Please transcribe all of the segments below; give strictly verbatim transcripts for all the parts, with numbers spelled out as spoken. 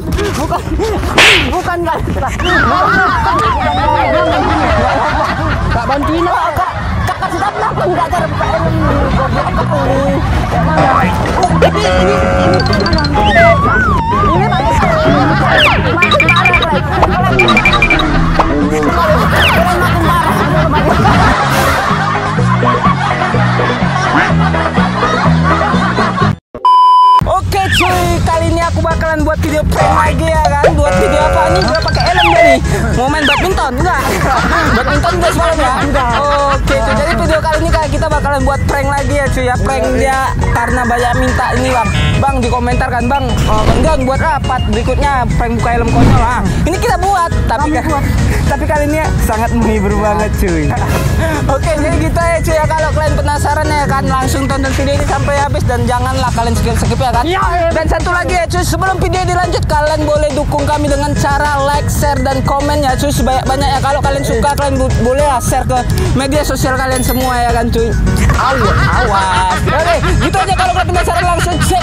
bukan, bukan, bukan kak, kak bantuin lah kak, kakak sedap lah aku nggak terpeng, ini ini ini bagus, oke cuy, kali ini aku bakalan buat video prank lagi ya kan. Buat video apa ini? Gua pakai helm gue nih. Mau main badminton enggak? Badminton guys malam ya. Oke cuy, jadi video kali ini kita bakalan buat prank lagi ya cuy ya. Prank dia karena banyak minta ini bang. Bang di komentar kan bang. Oh, enggak buat rapat berikutnya prank buka helm konyol ah. Ini kita buat tapi kan tapi kali ini sangat menghibur banget cuy. Oke jadi gitu ya cuy ya, kalau kalian penasaran ya kan langsung tonton video ini sampai habis dan janganlah kalian skip-skip ya kan. Dan satu lagi ya cuy, sebelum video dilanjut kalian boleh dukung kami dengan cara like, share, dan komen ya cuy sebanyak-banyak ya. Kalau kalian suka kalian boleh ya share ke media sosial kalian semua ya kan cuy. Awas, awas. Oke gitu aja, kalau kalian penasaran langsung cek.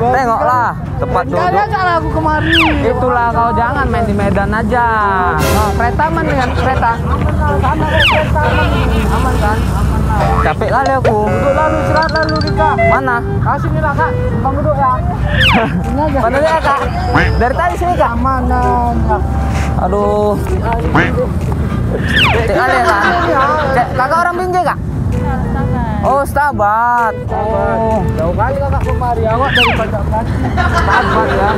Tengoklah tepat duduk. Aku kemari. Itulah kau jangan main di Medan aja. Pretaman dengan kereta. Aman kan? Capek lah aku. Duduk lalu, istirahat lalu Rika. Mana? Kasih nih lah kak. Bang duduk ya. Mana dia kak? Dari tadi sini kak. Mana? Aduh. Tengah deh kak. Kakak orang Binjai kak? Oh, Stabat. Oh, jauh kali kakak kemari. Awak dari Pajak Melati. Stabat ya.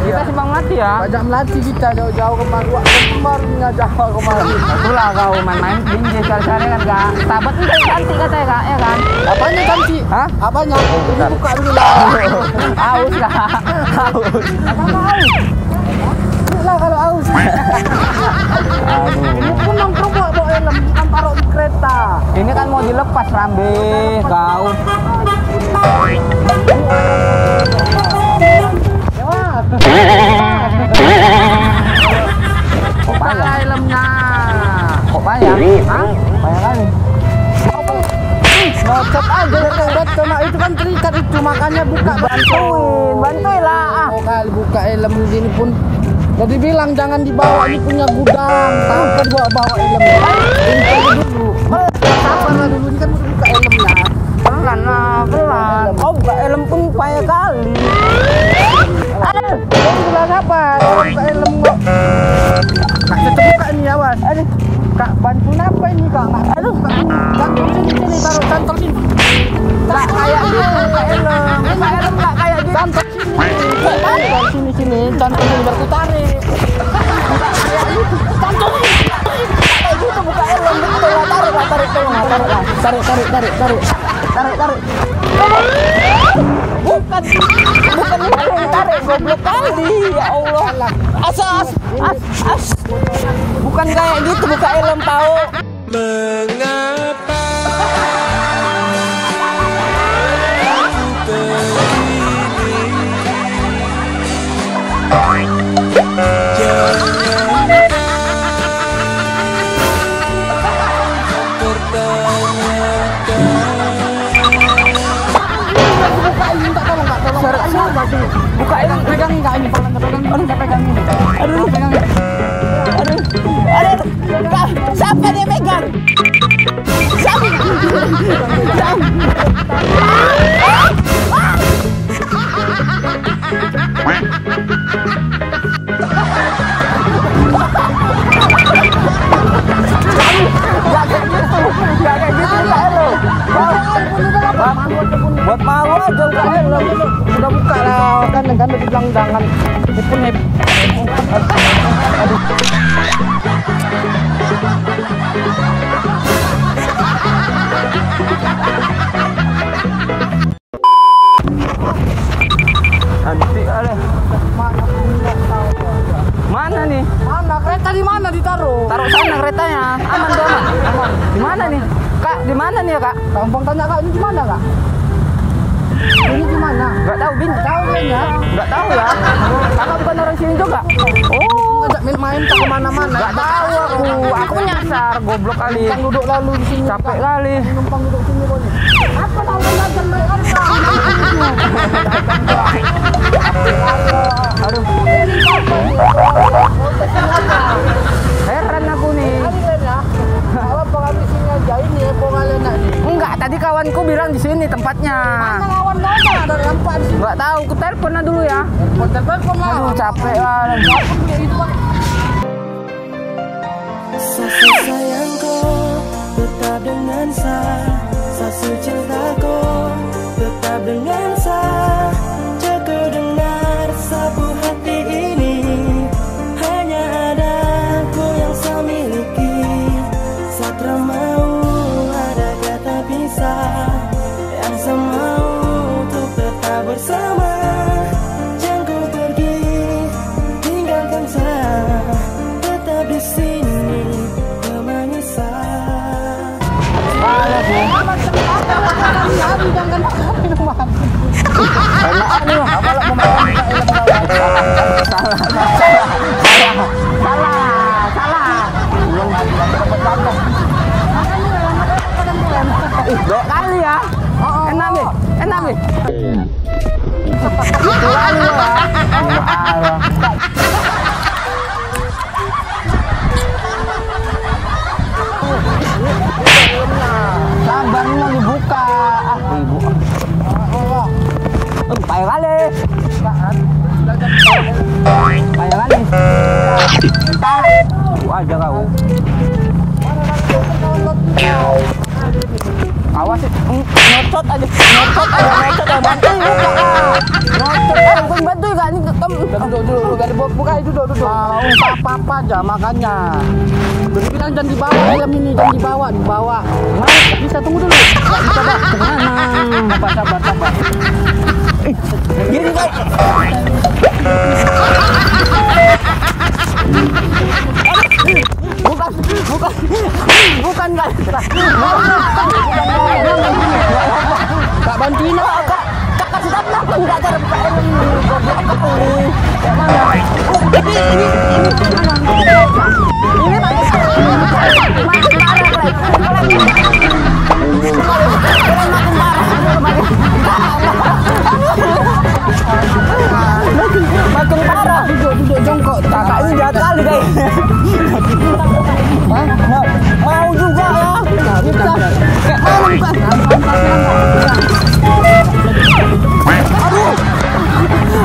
Kita Simpang Melati ya. Pajak Melati kita jauh-jauh kemari. Wak kemarinya jauh kemari. Itulah kau main-main Binjai sekali-sekali kan kak. Stabat itu cantik katanya kak, ya kan? Apanya cantik? Hah? Apanya? Ini buka dulu lah. Aus kak. Aus. Apa aus? Ini lah kalau aus. Ini pun nongkrong bawa helm. Bukan taruh di kereta. Ini kan mau dilepas rambe kau. Kopaya helmnya. Kopaya. Hah? Kopaya lagi. Bocot aja dekat sama itu kan terikat itu makanya buka bantuin. Bantuin lah ah. Oh kali buka helm ini pun jadi bilang jangan dibawa, ini punya gudang. Takut bawa bawa helm. Ini dulu. Sabarlah dulu, ini kan mau buka helmnya. Pelan lah, pelan. Oh, buka helm pun payah kali. Aduh, ini bilang apa? Buka helm kok. Kak, tetep buka ini awas. Aduh, kak bantu apa ini kak? Aduh, bantu sini sini taruh kantor sini. Tak kayak gitu buka helm. Buka helm tak kayak gitu. Kantor sini. Sini sini, kantor sini baru tarik. Kantor itu buka helm itu lah, tarik lah, tarik lah, tarik lah, tarik, tarik, tarik, tarik, tarik, tarik, bukan, bukan ini tarik, goblok kali, ya Allah, asas, as, as, bukan kayak gitu, buka helm tahu. Mengapa? Buka ini, pegang enggak ini, pegang pegang, aduh pegang ini, aduh pegang, aduh, aduh, siapa dia pegang? Siapa? Gak kayak gitu, gak kayak gitu lah lo. Buat malu aja udah lo, udah buka lah kan dengan bilang jangan itu nep. Aduh. Nanti ada. Mana nih? Mana kereta di mana ditaruh? Taruh sana keretanya. Aman tuh aman. Aman. Di mana nih? Kak, di mana nih ya, Kak? Gampang tanya Kak, ini di mana, Kak? Ini di mana? Enggak tahu, Bin. Tahu ya? Enggak tahu ya. Kakak bukan orang sini juga. Oh, ngajak main-main ke mana-mana. Enggak tahu aku. Aku nyasar, goblok kali. Numpang duduk lalu di sini. Capek kali. Numpang duduk sini boleh. Apa tahu enggak jam mereka? Mana lawan bola dari empat? Nggak tahu, aku telepon dulu ya. Telepon, telepon lah. Aduh, capek lah. Sasi sayangku, tetap dengan saya. Sasi cintaku, tetap dengan saya. Jaga dengar sapu hati ini. Hanya ada aku yang saya miliki. Satra mau ada kata bisa. Yang saya mau untuk tetap bersama. Jangan ku pergi, tinggalkan saya. Tetap di sini. Dua kali ya. Enam nih, enam nih. Dua kali ya. Tambangnya lagi buka. Ah, ibu. Allah. Empat kali. Empat kali. Entar. Aja kau. Awas nyocot aja, nyocot aja, nyocot aja, bantu buka, nyocot aja, bukan bantu ya, ini duduk dulu, gak dibuka itu duduk duduk mau apa-apa aja makannya dulu bilang jangan dibawa ayam ini, jangan dibawa, dibawa mas, bisa tunggu dulu, gak bisa bak, kemana, sabar, sabar gini kok bukan, bukan, bukan guys, tak bantuin lah kak, kak kasih tak kenapa nggak terpeng, ini ini ini ini bagus, makin parah, duduk duduk jongkok, kakaknya jahat kali guys. Hah? Mau, mau juga ya? Nah, bukan. Kayak mau bukan? Aduh,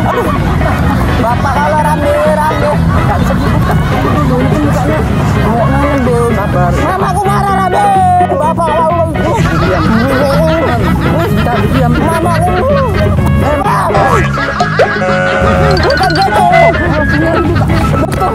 aduh. Bapak kalau rame rame, nggak bisa dibuka. Mungkin bukanya mau nanya deh. Sabar. Mamaku marah rame. Bapak kalau diam, diam, diam. Mamaku. Emang. Bukan gitu. Betul.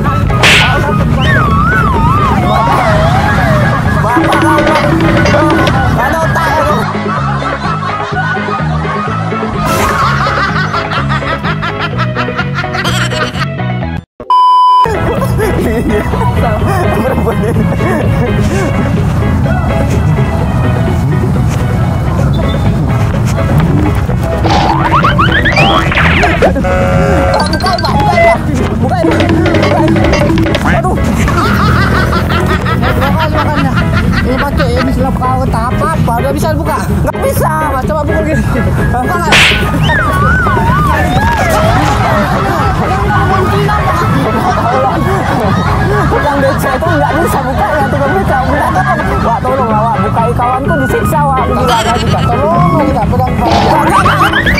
Kawanku disiksa, wah, aku juga ada juga. Tolong, kita pedang.